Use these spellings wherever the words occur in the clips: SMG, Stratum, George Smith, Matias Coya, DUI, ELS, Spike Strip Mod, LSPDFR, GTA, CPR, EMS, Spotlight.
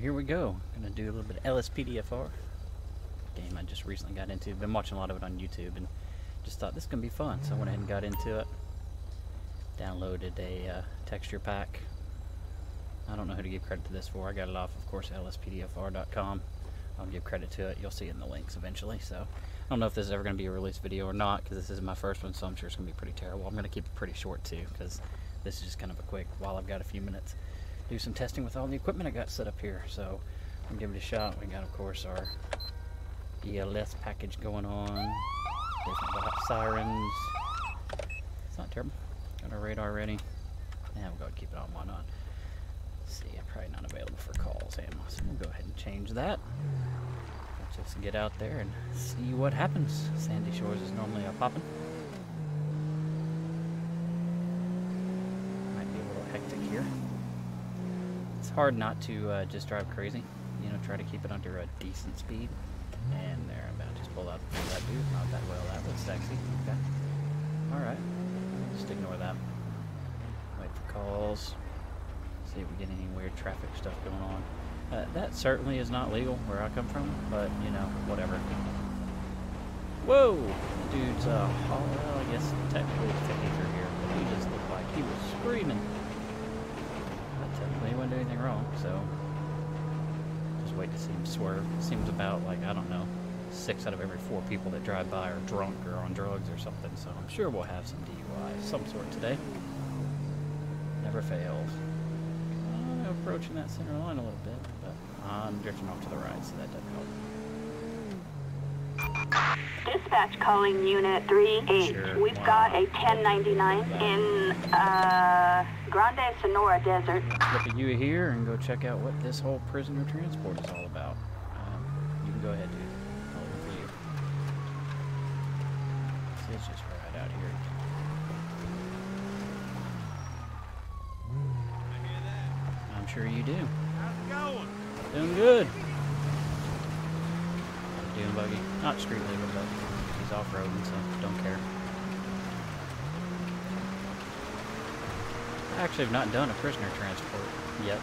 here we go. I'm gonna do a little bit of LSPDFR. Game I just recently got into. Been watching a lot of it on YouTube and just thought this is gonna be fun, so I went ahead and got into it. Downloaded a texture pack. I don't know who to give credit to this for. I got it off, of course, LSPDFR.com. I'll give credit to it. You'll see it in the links eventually. So I don't know if this is ever going to be a release video or not, because this is my first one, so I'm sure it's going to be pretty terrible. I'm going to keep it pretty short too, because this is just kind of a quick, while I've got a few minutes, do some testing with all the equipment I got set up here. So I'm gonna give it a shot. We got, of course, our ELS package going on. Different sirens. It's not terrible. Got our radar ready. Yeah, we'll go ahead and keep it on. Why not? Let's see, I'm probably not available for calls, ammo. So we'll go ahead and change that. Let's just get out there and see what happens. Sandy Shores is normally a poppin'. Might be a little hectic here. It's hard not to just drive crazy. You know, try to keep it under a decent speed. And there, I'm about to just pull out that dude. Not that well. That looks sexy. Okay. All right. Just ignore that. Wait for calls. See if we get any weird traffic stuff going on. That certainly is not legal where I come from, but, you know, whatever. Whoa! The dude's, well, I guess technically it's taking through here, but he just looked like he was screaming. But technically he wouldn't do anything wrong, so just wait to see him swerve. Seems about, like, I don't know, 6 out of every 4 people that drive by are drunk or on drugs or something, so I'm sure we'll have some DUI of some sort today. Never fails. Approaching that center line a little bit, but I'm drifting off to the right, so that doesn't help. Dispatch calling unit 38. Sure. We've got a 1099 in Grande Sonora Desert. Flip a U here and go check out what this whole prisoner transport is all about. You can go ahead, dude. I'll look for you. So it's just right out here. Sure you do. How's it going? Doing good. Doing buggy. Not street legal, but he's off-roading, so don't care. I actually have not done a prisoner transport yet.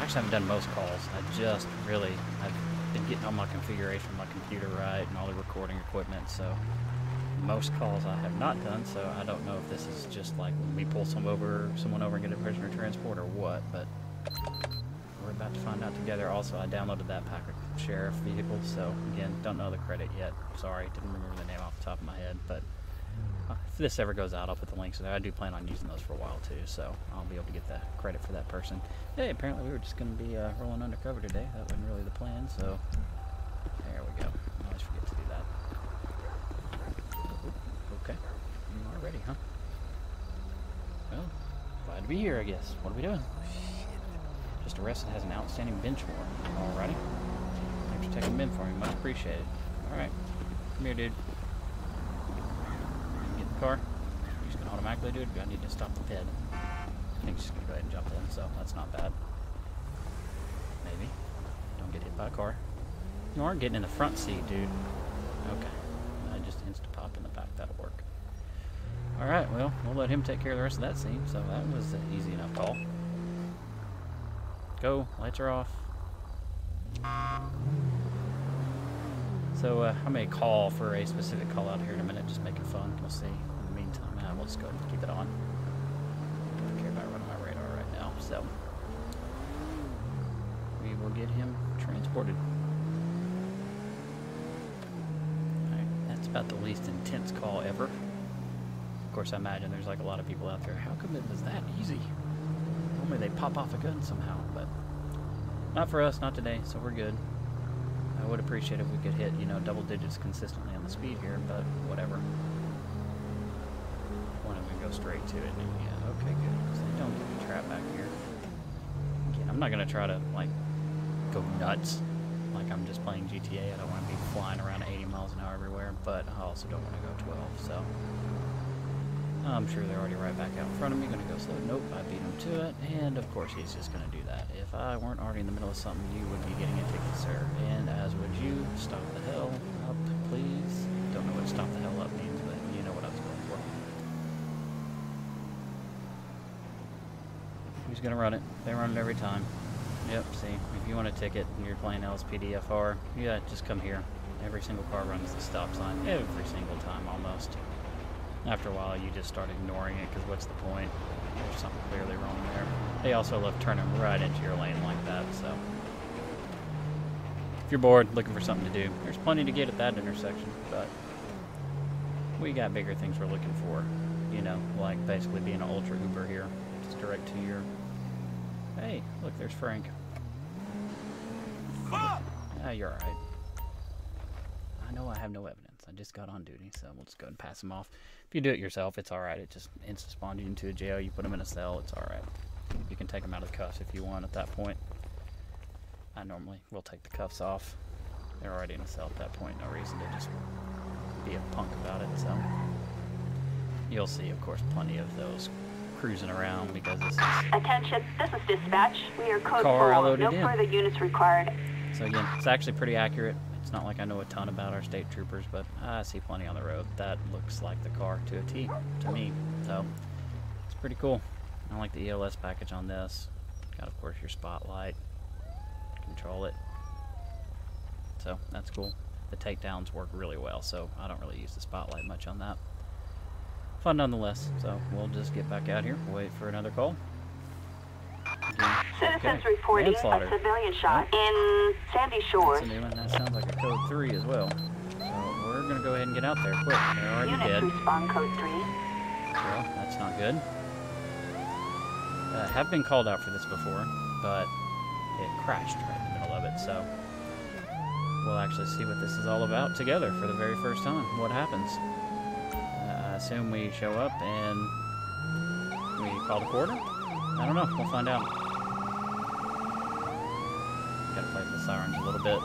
I actually haven't done most calls. I just really, I've been getting all my configuration of my computer right and all the recording equipment, so most calls I have not done, so I don't know if this is just like when we pull someone over and get a prisoner transport or what, but we're about to find out together. Also, I downloaded that pack of sheriff vehicles, so again, don't know the credit yet. Sorry, didn't remember the name off the top of my head, but if this ever goes out, I'll put the links in there. I do plan on using those for a while too, so I'll be able to get the credit for that person. Hey, apparently we were just going to be rolling undercover today. That wasn't really the plan, so there we go. I always forget to do that. Okay, I'm all ready, huh? Well, glad to be here, I guess. What are we doing? Just arrested, has an outstanding bench warrant. Alrighty. Thanks for taking him in for me. Much appreciated. Alright. Come here, dude. Get in the car. You're just going to automatically do it? Do I need to stop the pit? I think she's going to go ahead and jump in, so that's not bad. Maybe. Don't get hit by a car. You aren't getting in the front seat, dude. Okay. Insta-pop in the back, that'll work. Alright, well, we'll let him take care of the rest of that scene, so that was an easy enough call. Go, lights are off. So, I may call for a specific call out here in a minute, just making fun, we'll see. In the meantime, we'll just go ahead and keep it on. I don't care about running my radar right now, so we will get him transported. About the least intense call ever. Of course, I imagine there's like a lot of people out there. How come it was that easy? Normally they pop off a gun somehow, but not for us, not today, so we're good. I would appreciate if we could hit, you know, double digits consistently on the speed here, but whatever. Why don't we go straight to it? Yeah, okay, good, because they don't get the trap back here. Again, I'm not going to try to, like, go nuts. Like, I'm just playing GTA. I don't want to be flying around at 80 miles an hour everywhere, but I also don't want to go 12, so I'm sure they're already right back out in front of me. Gonna go slow. Nope, I beat him to it, and of course he's just gonna do that. If I weren't already in the middle of something, you would be getting a ticket, sir, and as would you. Stop the hell up, please. Don't know what stop the hell up means, but you know what I was going for. Who's gonna run it? They run it every time. Yep, see, if you want a ticket and you're playing LSPDFR, yeah, just come here. Every single car runs the stop sign, every single time almost. After a while, you just start ignoring it, because what's the point? There's something clearly wrong there. They also love turning right into your lane like that, so. If you're bored, looking for something to do, there's plenty to get at that intersection, but we got bigger things we're looking for. You know, like basically being an ultra Uber here, just direct to your... Hey, look, there's Frank. Ah, oh, you're alright. I know I have no evidence. I just got on duty, so we'll just go and pass him off. If you do it yourself, it's alright. It just insta-spawns you into a jail. You put him in a cell, it's alright. You can take him out of the cuffs if you want at that point. I normally will take the cuffs off. They're already in a cell at that point. No reason to just be a punk about it, so... You'll see, of course, plenty of those cruising around because this is... Attention, this is dispatch. We are code 4. No further units required. So again, it's actually pretty accurate. It's not like I know a ton about our state troopers, but I see plenty on the road. That looks like the car to a T, to me. So, it's pretty cool. I like the ELS package on this. Got, of course, your spotlight. Control it. So, that's cool. The takedowns work really well, so I don't really use the spotlight much on that. Fun nonetheless, so we'll just get back out here, wait for another call. Again. Citizens reporting a civilian shot in Sandy Shores. That's a new one. That sounds like a code 3 as well. So we're going to go ahead and get out there quick. They're already dead. Respond code 3. Well, that's not good. I have been called out for this before, but it crashed right in the middle of it, so we'll actually see what this is all about together for the very first time. What happens? Assume we show up and we call the quarter? I don't know. We'll find out. Gotta play with the sirens a little bit.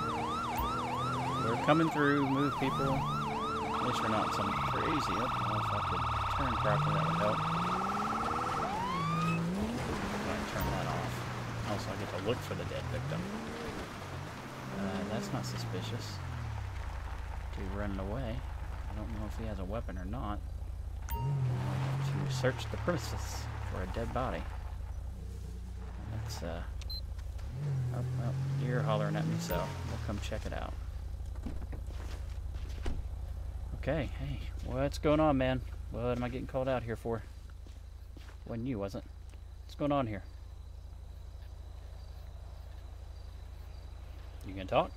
We're coming through, move people. At least we're not something crazy. If I could turn properly, that would help. Turn that off. Also, I get to look for the dead victim. That's not suspicious. Dude running away. I don't know if he has a weapon or not. To search the premises for a dead body. That's, oh, well, you're hollering at me, so we'll come check it out. Okay, hey, what's going on, man? What am I getting called out here for? Wasn't you, was it? What's going on here? You gonna talk?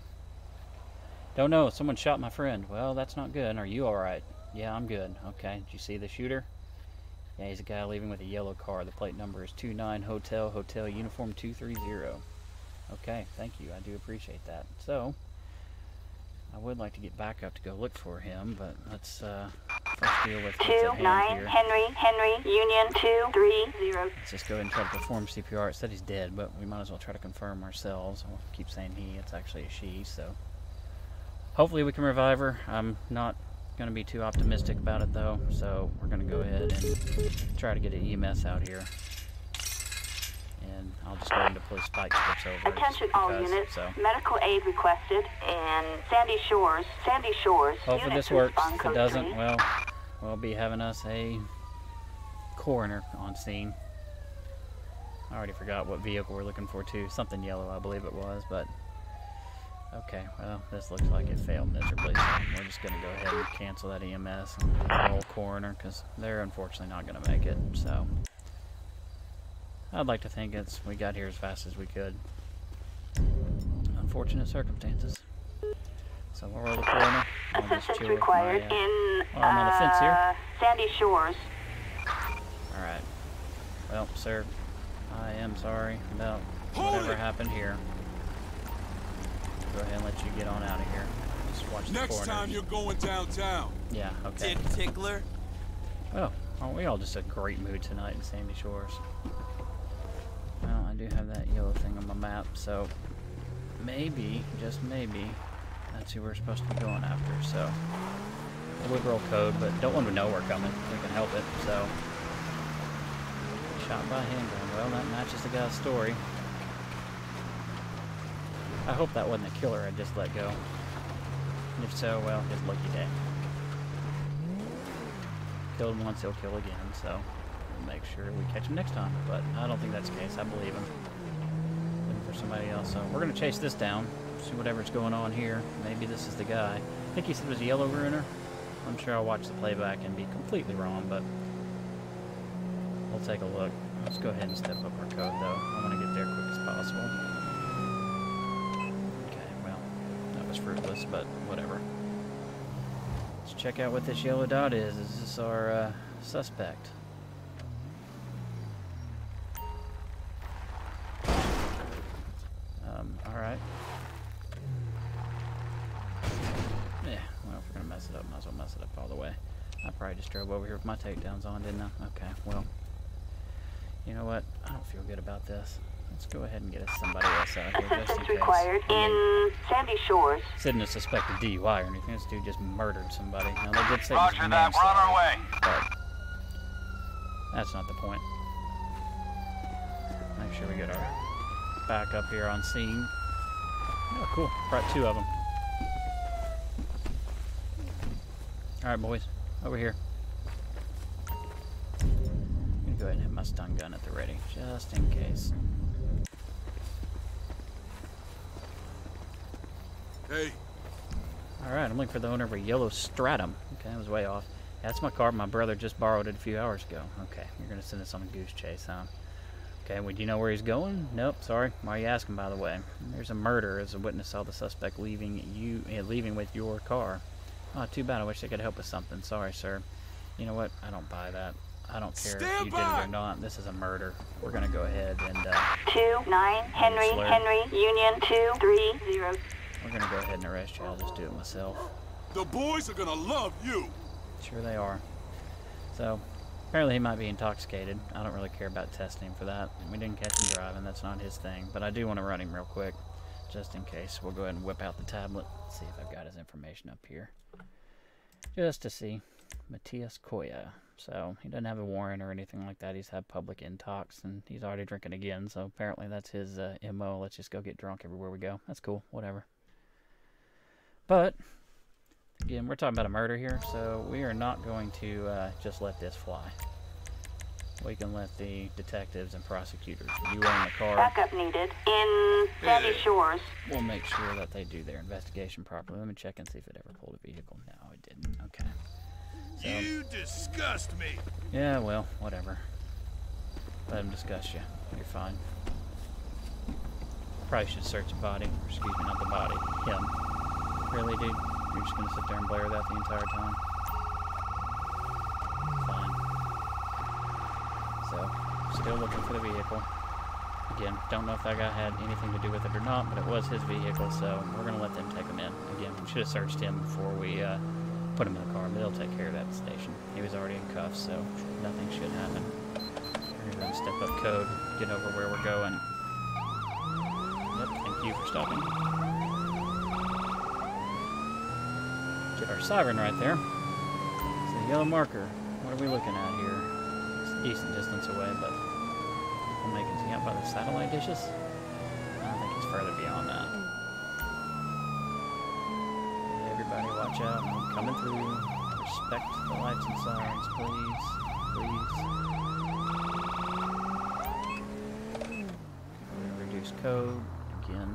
Don't know, someone shot my friend. Well, that's not good. Are you alright? Yeah, I'm good. Okay, did you see the shooter? Yeah, he's a guy leaving with a yellow car. The plate number is 29 Hotel, Hotel Uniform 230. Okay, thank you. I do appreciate that. So, I would like to get back up to go look for him, but let's first deal with what's at hand here. Henry, Union 230. Let's just go ahead and try to perform CPR. It said he's dead, but we might as well try to confirm ourselves. I'll keep saying he, it's actually a she, so... Hopefully we can revive her. I'm not going to be too optimistic about it though, so we're going to go ahead and try to get an EMS out here. And I'll just go ahead and deploy spike strips over. Attention all units, so. Medical aid requested in Sandy Shores, Sandy Shores. Hopefully this works. If it doesn't, well, we'll be having us a coroner on scene. I already forgot what vehicle we're looking for too. Something yellow, I believe it was, but... Okay, well, this looks like it failed miserably, so we're just going to go ahead and cancel that EMS and the whole coroner, because they're unfortunately not going to make it, so... I'd like to think it's we got here as fast as we could. Unfortunate circumstances. So we'll roll the coroner. Assistance required in I'm on the fence here. Sandy Shores. Alright. Well, sir, I am sorry about whatever happened here. Go ahead and let you get on out of here. Just watch the corner. Next time you're going downtown. Yeah, okay. Dick Tickler. Well, aren't we all just in a great mood tonight in Sandy Shores? Well, I do have that yellow thing on my map, so maybe, just maybe, that's who we're supposed to be going after, so. I would roll code, but don't want to know we're coming. We can help it, so. Shot by handgun. Well, that matches the guy's story. I hope that wasn't the killer I just let go. And if so, well, his lucky day. Killed once, he'll kill again, so we'll make sure we catch him next time. But I don't think that's the case. I believe him. Wouldn't for somebody else. So we're going to chase this down, see whatever's going on here. Maybe this is the guy. I think he said it was a yellow ruiner. I'm sure I'll watch the playback and be completely wrong, but we'll take a look. Let's go ahead and step up our code, though. I want to get there quick as possible. Okay, well, that was fruitless, but whatever. Let's check out what this yellow dot is. Is this our suspect? Alright. Yeah, well, if we're going to mess it up, might as well mess it up all the way. I probably just drove over here with my takedowns on, didn't I? Okay, well, you know what? I don't feel good about this. Let's go ahead and get us somebody else out here. Assistance required in Sandy Shores. Sitting a suspected DUI or anything. This dude just murdered somebody. Now, they did say Roger that. We're on our way. But that's not the point. Make sure we get our back up here on scene. Oh, cool. Brought two of them. All right, boys. Over here. I'm going to go ahead and have my stun gun at the ready, just in case. Hey. All right, I'm looking for the owner of a yellow Stratum. Okay, I was way off. Yeah, that's my car. My brother just borrowed it a few hours ago. Okay, you're going to send us on a goose chase, huh? Okay, well, do you know where he's going? Nope, sorry. Why are you asking, by the way? There's a murder as a witness saw the suspect leaving with your car. Oh, too bad. I wish they could help with something. Sorry, sir. You know what? I don't buy that. I don't care if you did it or not. This is a murder. We're going to go ahead and... 29 Henry, slur. Henry, Union 230. We're going to go ahead and arrest you. I'll just do it myself. The boys are going to love you. Sure they are. So, apparently he might be intoxicated. I don't really care about testing him for that. We didn't catch him driving. That's not his thing. But I do want to run him real quick, just in case. We'll go ahead and whip out the tablet. Let's see if I've got his information up here. Just to see. Matias Coya. So, he doesn't have a warrant or anything like that. He's had public intox, and he's already drinking again. So, apparently that's his MO. Let's just go get drunk everywhere we go. That's cool. Whatever. But, again, we're talking about a murder here. So, we are not going to just let this fly. We can let the detectives and prosecutors. You own the car. Backup needed in Sandy Shores. We'll make sure that they do their investigation properly. Let me check and see if it ever pulled a vehicle. No, it didn't. Okay. So, you disgust me. Yeah, well, whatever. Let them disgust you. You're fine. Probably should search the body. Or excuse me, not the body. Him. Really, dude? You're just gonna sit there and blare that the entire time? So, still looking for the vehicle. Again, don't know if that guy had anything to do with it or not, but it was his vehicle, so we're going to let them take him in. Again, we should have searched him before we put him in the car, but they'll take care of that station. He was already in cuffs, so nothing should happen. We're going to step up code, get over where we're going. Yep, thank you for stopping. Get our siren right there. It's a yellow marker. What are we looking at here? Decent distance away, but we'll make it out by the satellite dishes. I think it's further beyond that. Everybody watch out. I'm coming through. Respect the lights and sirens, please. Please. We're going to reduce code. Again,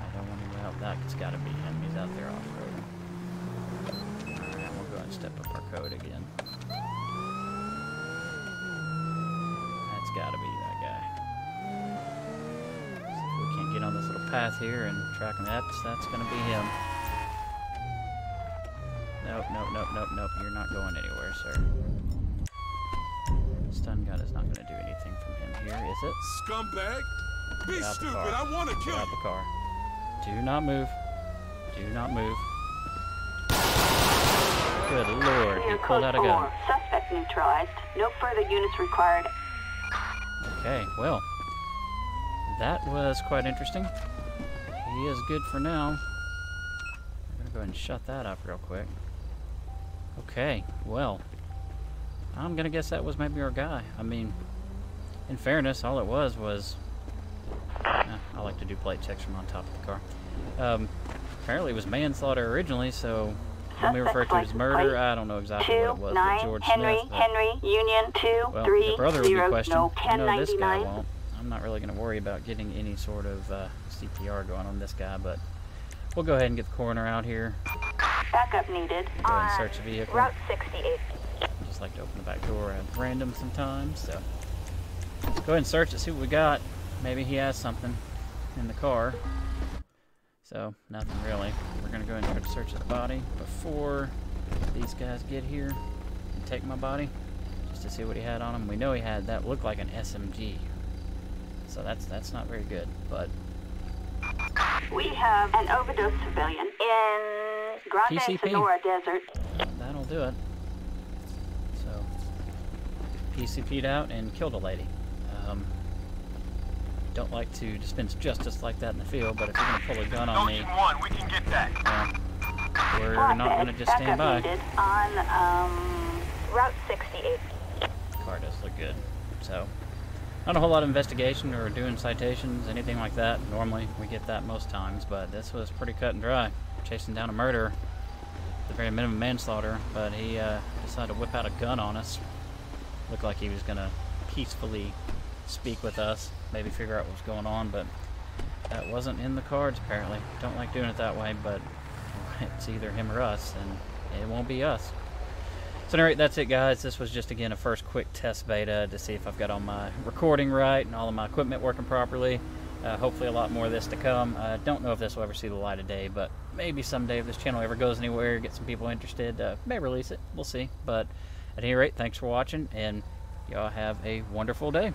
I don't want to go out back. It's got to be him. He's out there off-roading. Alright, we'll go ahead and step up our code again. Gotta be that guy. So if we can't get on this little path here and track him, that's gonna be him. Nope, nope, nope, nope, nope. You're not going anywhere, sir. Stun gun is not gonna do anything from him here, is it? Scumbag! Be stupid! I want to kill you! Get out the car. Do not move. Do not move. Good lord! You pulled out a gun. Suspect neutralized. No further units required. Okay, well, that was quite interesting. He is good for now. I'm going to go ahead and shut that up real quick. Okay, well, I'm going to guess that was maybe our guy. I mean, in fairness, all it was... I like to do plate checks from on top of the car. Apparently it was manslaughter originally, so... When we refer to it as murder, I don't know exactly what it was, but George Smith, but, well, the brother would be questioned. No, this guy won't. I'm I'm not really going to worry about getting any sort of CPR going on this guy, but we'll go ahead and get the coroner out here. Backup needed. Go ahead and search the vehicle. Route 68. I just like to open the back door at random sometimes, so let's go ahead and search it, see what we got. Maybe he has something in the car. So, nothing really. We're going to go ahead and try to search the body before these guys get here and take my body, just to see what he had on him. We know he had that looked like an SMG, so that's not very good, but... We have an overdose civilian in Grande Sonora Desert. That'll do it. So, PCP'd out and killed a lady. Don't like to dispense justice like that in the field, but if you're going to pull a gun on me, we can get that. We're not going to just stand by. On Route 68. The car does look good, so not a whole lot of investigation or doing citations, anything like that. Normally we get that most times, but this was pretty cut and dry. Chasing down a murderer, the very minimum manslaughter, but he decided to whip out a gun on us. Looked like he was going to peacefully speak with us, maybe figure out what's going on, but that wasn't in the cards apparently. Don't like doing it that way, but it's either him or us, and it won't be us. So anyway, that's it guys. This was just again a first quick test beta to see if I've got all my recording right and all of my equipment working properly. Hopefully a lot more of this to come. I don't know if this will ever see the light of day, but maybe someday if this channel ever goes anywhere, get some people interested, may release it, we'll see. But at any rate, thanks for watching, and y'all have a wonderful day.